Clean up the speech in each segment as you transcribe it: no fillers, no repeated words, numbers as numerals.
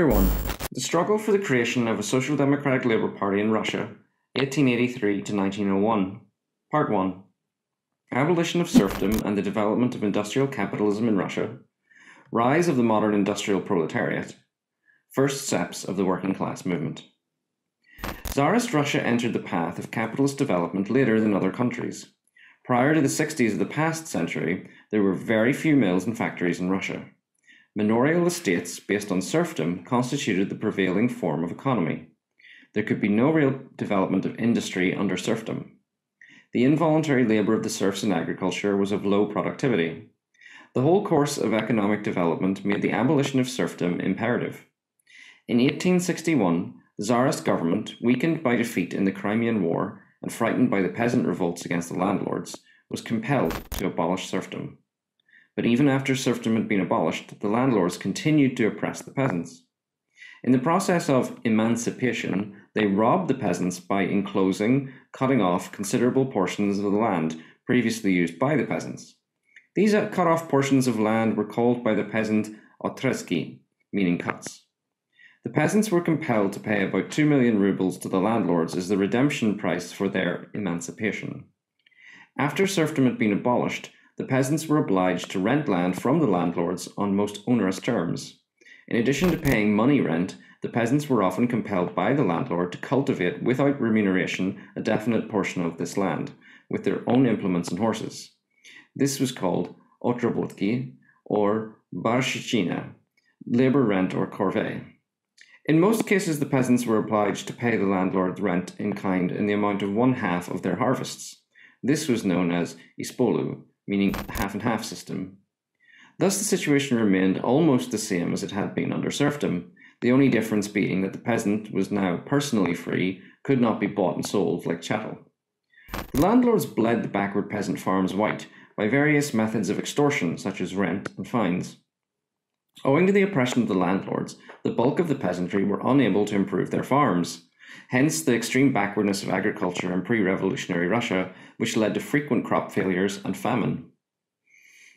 Chapter 1. The Struggle for the Creation of a Social Democratic Labour Party in Russia, 1883 to 1901. Part 1. Abolition of serfdom and the development of industrial capitalism in Russia. Rise of the modern industrial proletariat. First steps of the working class movement. Tsarist Russia entered the path of capitalist development later than other countries. Prior to the 60s of the past century, there were very few mills and factories in Russia. Manorial estates based on serfdom constituted the prevailing form of economy. There could be no real development of industry under serfdom. The involuntary labour of the serfs in agriculture was of low productivity. The whole course of economic development made the abolition of serfdom imperative. In 1861, the Tsarist government, weakened by defeat in the Crimean War and frightened by the peasant revolts against the landlords, was compelled to abolish serfdom. But even after serfdom had been abolished, the landlords continued to oppress the peasants. In the process of emancipation, they robbed the peasants by enclosing, cutting off considerable portions of the land previously used by the peasants. These cut-off portions of land were called by the peasant otreski, meaning cuts. The peasants were compelled to pay about 2 million rubles to the landlords as the redemption price for their emancipation. After serfdom had been abolished, the peasants were obliged to rent land from the landlords on most onerous terms. In addition to paying money rent, the peasants were often compelled by the landlord to cultivate, without remuneration, a definite portion of this land, with their own implements and horses. This was called Otrobotki, or barshichina, labor rent or corvée. In most cases, the peasants were obliged to pay the landlord rent in kind in the amount of 1/2 of their harvests. This was known as ispolu, meaning half-and-half system. Thus, the situation remained almost the same as it had been under serfdom, the only difference being that the peasant was now personally free, could not be bought and sold like chattel. The landlords bled the backward peasant farms white by various methods of extortion, such as rent and fines. Owing to the oppression of the landlords, the bulk of the peasantry were unable to improve their farms. Hence the extreme backwardness of agriculture in pre-revolutionary Russia, which led to frequent crop failures and famine.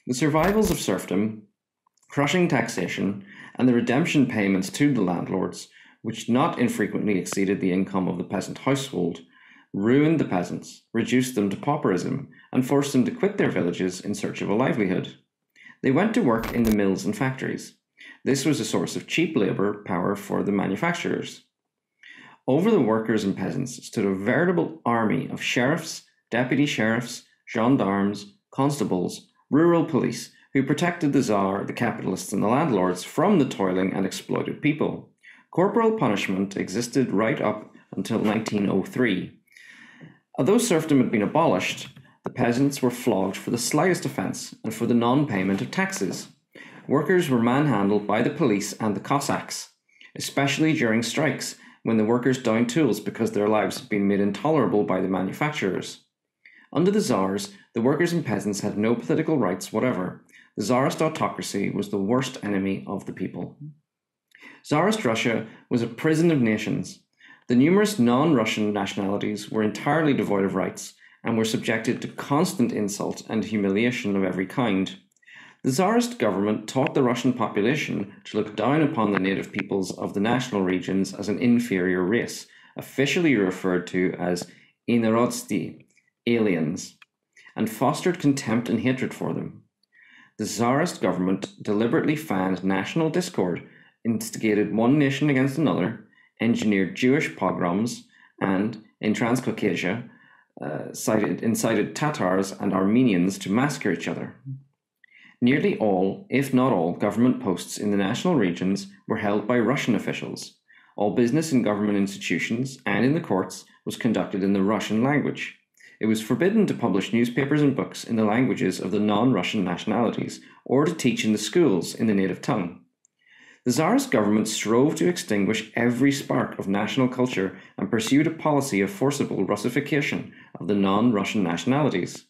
The survivals of serfdom, crushing taxation, and the redemption payments to the landlords, which not infrequently exceeded the income of the peasant household, ruined the peasants, reduced them to pauperism, and forced them to quit their villages in search of a livelihood. They went to work in the mills and factories. This was a source of cheap labour power for the manufacturers. Over the workers and peasants stood a veritable army of sheriffs, deputy sheriffs, gendarmes, constables, rural police, who protected the Tsar, the capitalists, and the landlords from the toiling and exploited people. Corporal punishment existed right up until 1903. Although serfdom had been abolished, the peasants were flogged for the slightest offence and for the non-payment of taxes. Workers were manhandled by the police and the Cossacks, especially during strikes, when the workers downed tools because their lives had been made intolerable by the manufacturers. Under the Tsars, the workers and peasants had no political rights whatever. The Tsarist autocracy was the worst enemy of the people. Tsarist Russia was a prison of nations. The numerous non-Russian nationalities were entirely devoid of rights and were subjected to constant insult and humiliation of every kind. The Tsarist government taught the Russian population to look down upon the native peoples of the national regions as an inferior race, officially referred to as inerotsti, aliens, and fostered contempt and hatred for them. The Tsarist government deliberately fanned national discord, instigated one nation against another, engineered Jewish pogroms, and, in Transcaucasia, incited Tatars and Armenians to massacre each other. Nearly all, if not all, government posts in the national regions were held by Russian officials. All business in government institutions and in the courts was conducted in the Russian language. It was forbidden to publish newspapers and books in the languages of the non-Russian nationalities, or to teach in the schools in the native tongue. The Tsarist government strove to extinguish every spark of national culture and pursued a policy of forcible Russification of the non-Russian nationalities.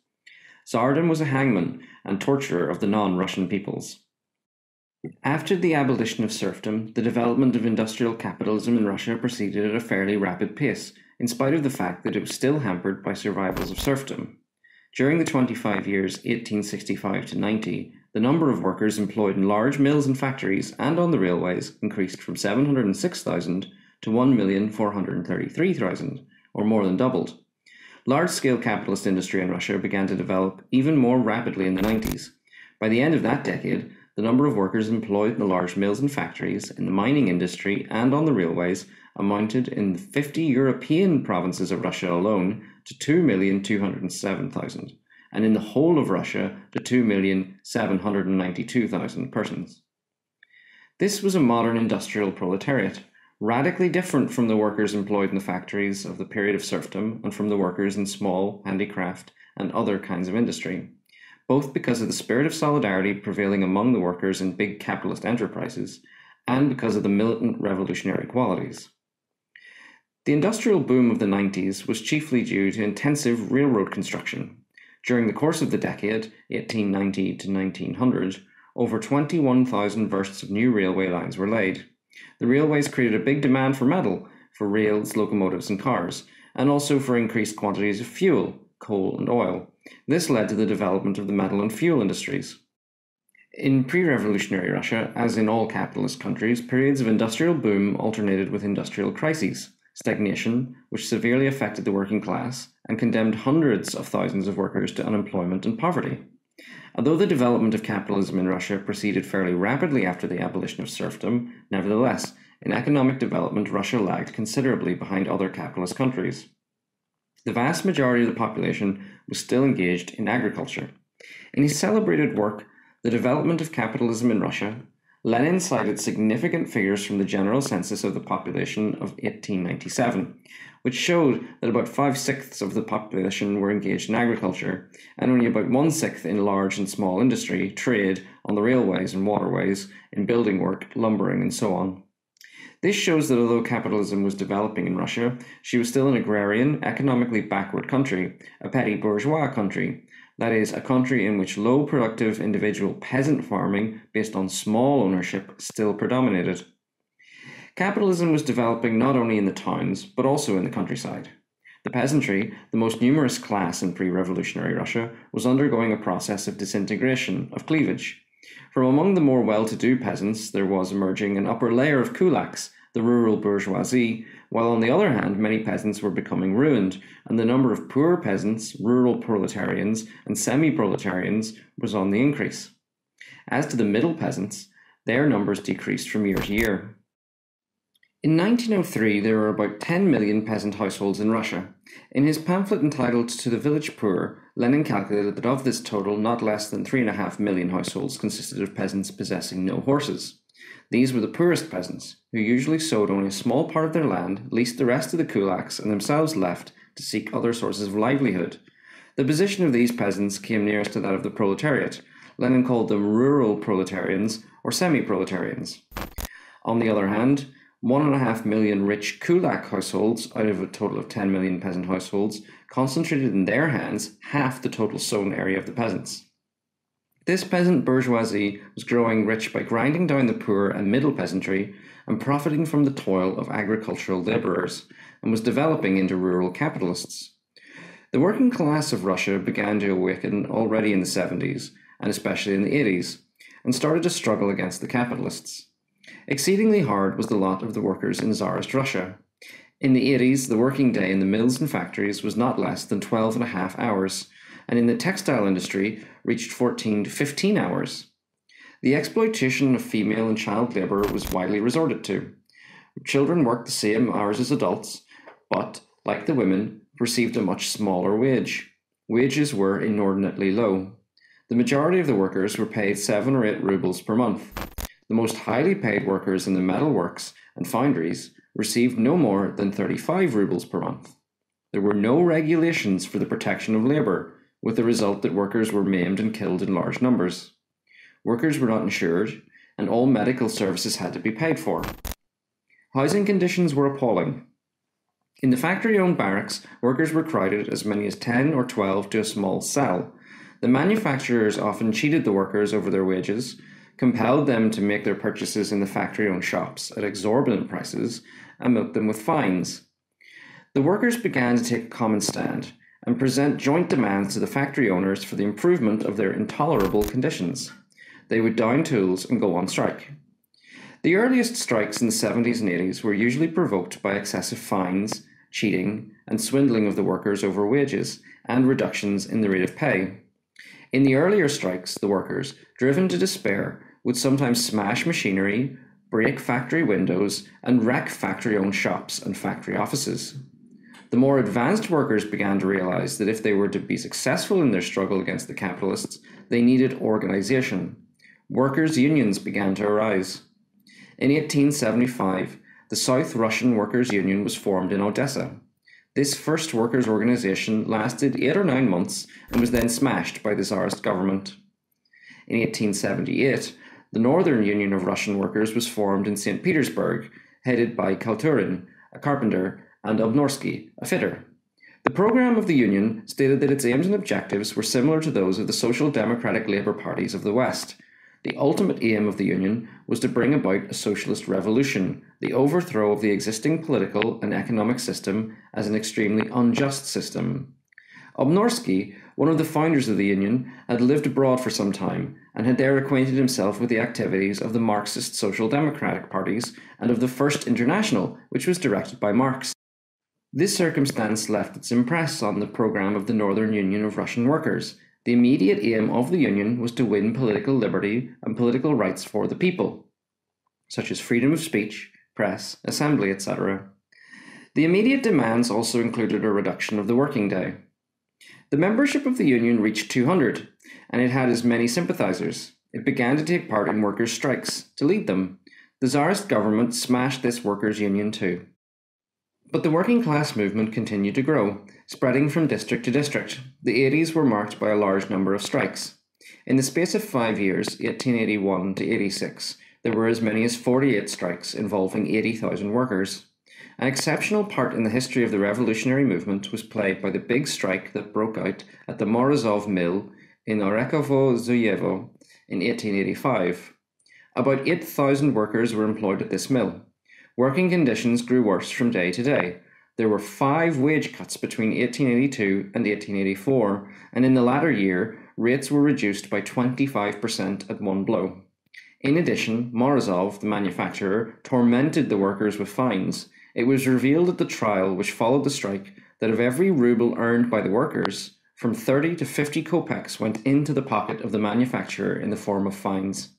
Tsardom was a hangman and torturer of the non-Russian peoples. After the abolition of serfdom, the development of industrial capitalism in Russia proceeded at a fairly rapid pace, in spite of the fact that it was still hampered by survivals of serfdom. During the 25 years 1865 to 90, the number of workers employed in large mills and factories and on the railways increased from 706,000 to 1,433,000, or more than doubled. Large-scale capitalist industry in Russia began to develop even more rapidly in the 90s. By the end of that decade, the number of workers employed in the large mills and factories, in the mining industry and on the railways amounted in the 50 European provinces of Russia alone to 2,207,000, and in the whole of Russia to 2,792,000 persons. This was a modern industrial proletariat, radically different from the workers employed in the factories of the period of serfdom and from the workers in small, handicraft and other kinds of industry, both because of the spirit of solidarity prevailing among the workers in big capitalist enterprises and because of the militant revolutionary qualities. The industrial boom of the 90s was chiefly due to intensive railroad construction. During the course of the decade, 1890 to 1900, over 21,000 versts of new railway lines were laid. The railways created a big demand for metal, for rails, locomotives and cars, and also for increased quantities of fuel, coal and oil. This led to the development of the metal and fuel industries. In pre-revolutionary Russia, as in all capitalist countries, periods of industrial boom alternated with industrial crises, stagnation, which severely affected the working class and condemned hundreds of thousands of workers to unemployment and poverty. Although the development of capitalism in Russia proceeded fairly rapidly after the abolition of serfdom, nevertheless, in economic development, Russia lagged considerably behind other capitalist countries. The vast majority of the population was still engaged in agriculture. In his celebrated work, The Development of Capitalism in Russia, Lenin cited significant figures from the general census of the population of 1897, which showed that about 5/6 of the population were engaged in agriculture, and only about 1/6 in large and small industry, trade, on the railways and waterways, in building work, lumbering, and so on. This shows that although capitalism was developing in Russia, she was still an agrarian, economically backward country, a petty bourgeois country. That is, a country in which low productive individual peasant farming based on small ownership still predominated. Capitalism was developing not only in the towns, but also in the countryside. The peasantry, the most numerous class in pre-revolutionary Russia, was undergoing a process of disintegration, of cleavage. From among the more well-to-do peasants, there was emerging an upper layer of kulaks, the rural bourgeoisie, while on the other hand many peasants were becoming ruined, and the number of poor peasants, rural proletarians, and semi-proletarians was on the increase. As to the middle peasants, their numbers decreased from year to year. In 1903, there were about 10 million peasant households in Russia. In his pamphlet entitled To the Village Poor, Lenin calculated that of this total, not less than 3.5 million households consisted of peasants possessing no horses. These were the poorest peasants, who usually sowed only a small part of their land, leased the rest to the kulaks, and themselves left to seek other sources of livelihood. The position of these peasants came nearest to that of the proletariat. Lenin called them rural proletarians or semi-proletarians. On the other hand, 1.5 million rich kulak households, out of a total of 10 million peasant households, concentrated in their hands half the total sown area of the peasants. This peasant bourgeoisie was growing rich by grinding down the poor and middle peasantry and profiting from the toil of agricultural labourers, and was developing into rural capitalists. The working class of Russia began to awaken already in the 70s, and especially in the 80s, and started to struggle against the capitalists. Exceedingly hard was the lot of the workers in Tsarist Russia. In the 80s, the working day in the mills and factories was not less than 12.5 hours, and in the textile industry reached 14 to 15 hours. The exploitation of female and child labour was widely resorted to. Children worked the same hours as adults, but, like the women, received a much smaller wage. Wages were inordinately low. The majority of the workers were paid 7 or 8 rubles per month. The most highly paid workers in the metal works and foundries received no more than 35 rubles per month. There were no regulations for the protection of labour, with the result that workers were maimed and killed in large numbers. Workers were not insured, and all medical services had to be paid for. Housing conditions were appalling. In the factory-owned barracks, workers were crowded as many as 10 or 12 to a small cell. The manufacturers often cheated the workers over their wages, compelled them to make their purchases in the factory-owned shops at exorbitant prices, and milked them with fines. The workers began to take a common stand, and present joint demands to the factory owners for the improvement of their intolerable conditions. They would down tools and go on strike. The earliest strikes in the 70s and 80s were usually provoked by excessive fines, cheating, and swindling of the workers over wages, and reductions in the rate of pay. In the earlier strikes, the workers, driven to despair, would sometimes smash machinery, break factory windows, and wreck factory-owned shops and factory offices. The more advanced workers began to realize that if they were to be successful in their struggle against the capitalists, they needed organization. Workers' unions began to arise. In 1875, the South Russian Workers' Union was formed in Odessa. This first workers' organization lasted 8 or 9 months and was then smashed by the Tsarist government. In 1878, the Northern Union of Russian Workers was formed in St. Petersburg, headed by Kalturin, a carpenter, and Obnorsky, a fitter. The program of the union stated that its aims and objectives were similar to those of the social democratic labor parties of the West. The ultimate aim of the union was to bring about a socialist revolution, the overthrow of the existing political and economic system as an extremely unjust system. Obnorsky, one of the founders of the union, had lived abroad for some time and had there acquainted himself with the activities of the Marxist social democratic parties and of the First International, which was directed by Marx. This circumstance left its impress on the program of the Northern Union of Russian Workers. The immediate aim of the Union was to win political liberty and political rights for the people, such as freedom of speech, press, assembly, etc. The immediate demands also included a reduction of the working day. The membership of the Union reached 200, and it had as many sympathizers. It began to take part in workers' strikes, to lead them. The Tsarist government smashed this workers' union too. But the working class movement continued to grow, spreading from district to district. The 80s were marked by a large number of strikes. In the space of 5 years, 1881 to 86, there were as many as 48 strikes involving 80,000 workers. An exceptional part in the history of the revolutionary movement was played by the big strike that broke out at the Morozov mill in Orekhovo-Zuyevo in 1885. About 8,000 workers were employed at this mill. Working conditions grew worse from day to day. There were 5 wage cuts between 1882 and 1884, and in the latter year, rates were reduced by 25% at one blow. In addition, Morozov, the manufacturer, tormented the workers with fines. It was revealed at the trial which followed the strike that of every ruble earned by the workers, from 30 to 50 kopecks went into the pocket of the manufacturer in the form of fines.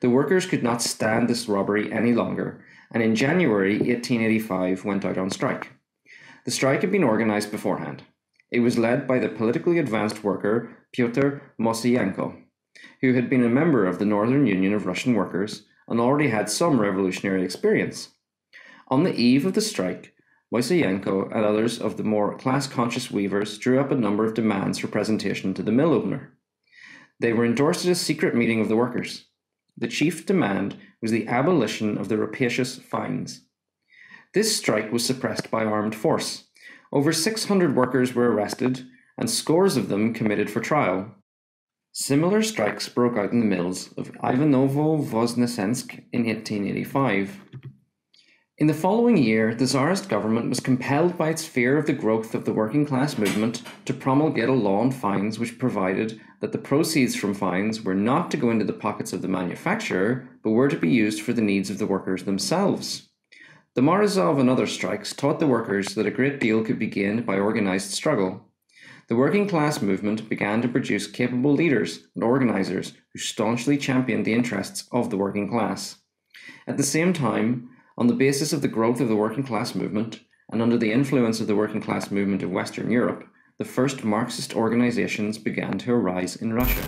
The workers could not stand this robbery any longer, and in January 1885 went out on strike. The strike had been organized beforehand. It was led by the politically advanced worker Pyotr Mosiyenko, who had been a member of the Northern Union of Russian Workers and already had some revolutionary experience. On the eve of the strike, Mosiyenko and others of the more class-conscious weavers drew up a number of demands for presentation to the mill owner. They were endorsed at a secret meeting of the workers. The chief demand was the abolition of the rapacious fines. This strike was suppressed by armed force. Over 600 workers were arrested, and scores of them committed for trial. Similar strikes broke out in the mills of Ivanovo-Voznesensk in 1885. In the following year, the Tsarist government was compelled by its fear of the growth of the working class movement to promulgate a law on fines which provided that the proceeds from fines were not to go into the pockets of the manufacturer, but were to be used for the needs of the workers themselves. The Morozov and other strikes taught the workers that a great deal could be gained by organized struggle. The working class movement began to produce capable leaders and organizers who staunchly championed the interests of the working class. At the same time, on the basis of the growth of the working class movement, and under the influence of the working class movement of Western Europe, the first Marxist organizations began to arise in Russia.